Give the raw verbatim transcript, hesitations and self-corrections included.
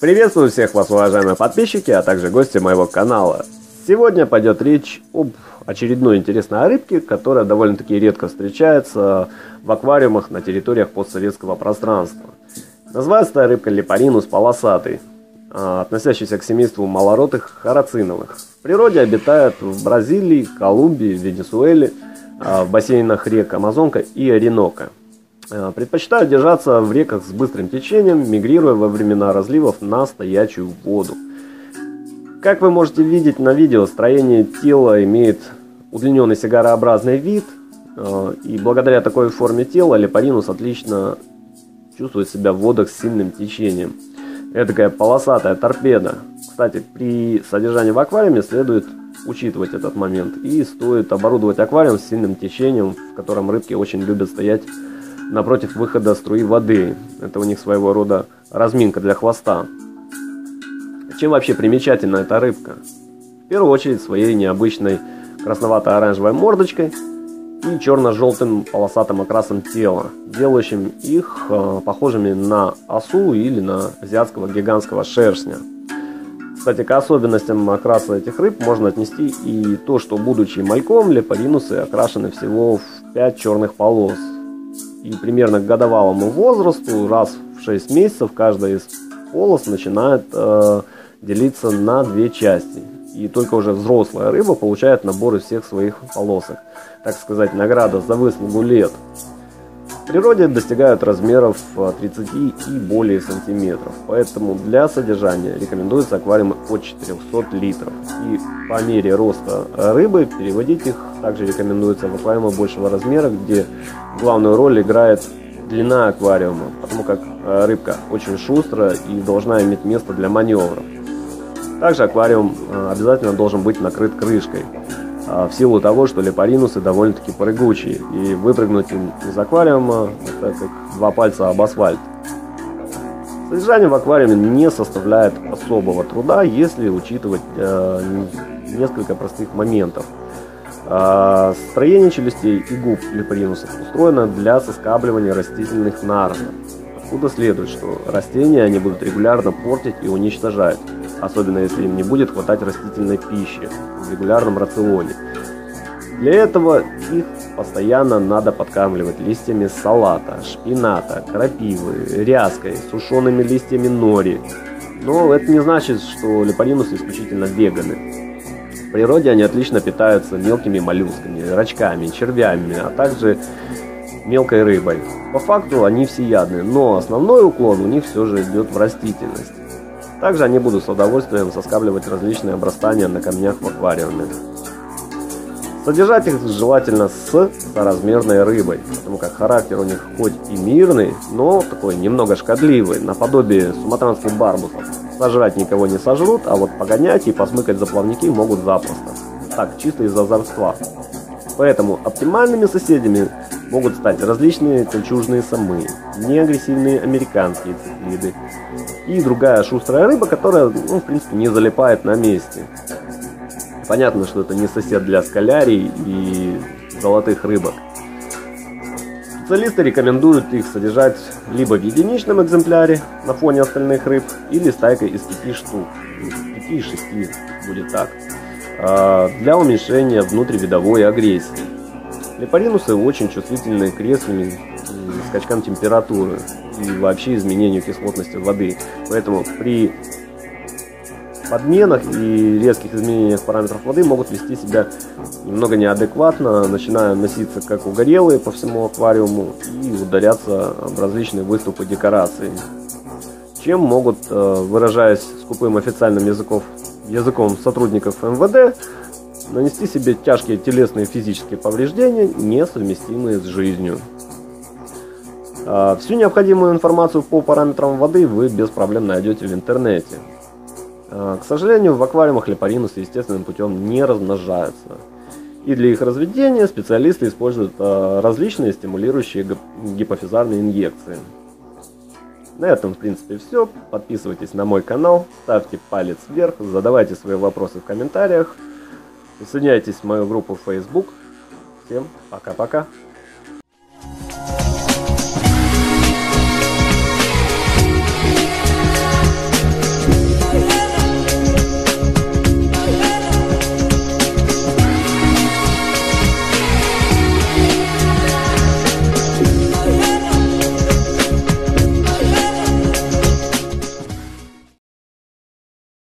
Приветствую всех вас, уважаемые подписчики, а также гости моего канала. Сегодня пойдет речь об очередной интересной рыбке, которая довольно-таки редко встречается в аквариумах на территориях постсоветского пространства. Называется эта рыбка Лепоринус полосатый, относящийся к семейству малоротых хорациновых. В природе обитает в Бразилии, Колумбии, Венесуэле, в бассейнах рек Амазонка и Ориноко. Предпочитают держаться в реках с быстрым течением, мигрируя во времена разливов на стоячую воду. Как вы можете видеть на видео, строение тела имеет удлиненный сигарообразный вид, и благодаря такой форме тела Лепоринус отлично чувствует себя в водах с сильным течением. Эдакая полосатая торпеда. Кстати, при содержании в аквариуме следует учитывать этот момент, и стоит оборудовать аквариум с сильным течением, в котором рыбки очень любят стоять напротив выхода струи воды. Это у них своего рода разминка для хвоста. Чем вообще примечательна эта рыбка? В первую очередь своей необычной красновато-оранжевой мордочкой и черно-желтым полосатым окрасом тела, делающим их э, похожими на осу или на азиатского гигантского шершня. Кстати, к особенностям окраса этих рыб можно отнести и то, что, будучи мальком, лепоринусы окрашены всего в пять черных полос. И примерно к годовалому возрасту, раз в шесть месяцев, каждая из полос начинает э, делиться на две части. И только уже взрослая рыба получает набор из всех своих полосок. Так сказать, награда за выслугу лет. В природе достигают размеров тридцати и более сантиметров. Поэтому для содержания рекомендуется аквариумы от четырёхсот литров. И по мере роста рыбы переводить их также рекомендуется в аквариумы большего размера, где главную роль играет длина аквариума, потому как рыбка очень шустрая и должна иметь место для маневров. Также аквариум обязательно должен быть накрыт крышкой, в силу того, что лепоринусы довольно-таки прыгучие, и выпрыгнуть им из аквариума это как два пальца об асфальт. Содержание в аквариуме не составляет особого труда, если учитывать э, несколько простых моментов. Э, строение челюстей и губ лепоринусов устроено для соскабливания растительных наростов, откуда следует, что растения они будут регулярно портить и уничтожать, особенно если им не будет хватать растительной пищи в регулярном рационе. Для этого их постоянно надо подкармливать листьями салата, шпината, крапивы, ряской, сушеными листьями нори. Но это не значит, что лепоринусы исключительно веганы. В природе они отлично питаются мелкими моллюсками, рачками, червями, а также мелкой рыбой. По факту они всеядны, но основной уклон у них все же идет в растительность. Также они будут с удовольствием соскабливать различные обрастания на камнях в аквариуме. Содержать их желательно с соразмерной рыбой, потому как характер у них хоть и мирный, но такой немного шкодливый, наподобие суматранских барбусов. Сожрать никого не сожрут, а вот погонять и посмыкать за плавники могут запросто. Так, чисто из озорства. Поэтому оптимальными соседями могут стать различные кольчужные самы, неагрессивные американские циклиды и другая шустрая рыба, которая, ну, в принципе, не залипает на месте. Понятно, что это не сосед для скалярий и золотых рыбок. Специалисты рекомендуют их содержать либо в единичном экземпляре на фоне остальных рыб, или стайкой из пяти штук, из пяти-шести будет так, для уменьшения внутривидовой агрессии. Лепоринусы очень чувствительны к резким скачкам температуры и вообще изменению кислотности воды, поэтому при подменах и резких изменениях параметров воды могут вести себя немного неадекватно, начиная носиться как угорелые по всему аквариуму и ударяться в различные выступы декораций, чем могут, выражаясь скупым официальным языком, языком сотрудников МВД, нанести себе тяжкие телесные и физические повреждения, несовместимые с жизнью. Всю необходимую информацию по параметрам воды вы без проблем найдете в интернете. К сожалению, в аквариумах лепоринусы естественным путем не размножаются. И для их разведения специалисты используют различные стимулирующие гипофизарные инъекции. На этом, в принципе, все. Подписывайтесь на мой канал, ставьте палец вверх, задавайте свои вопросы в комментариях. Присоединяйтесь в мою группу в Facebook. Всем пока-пока.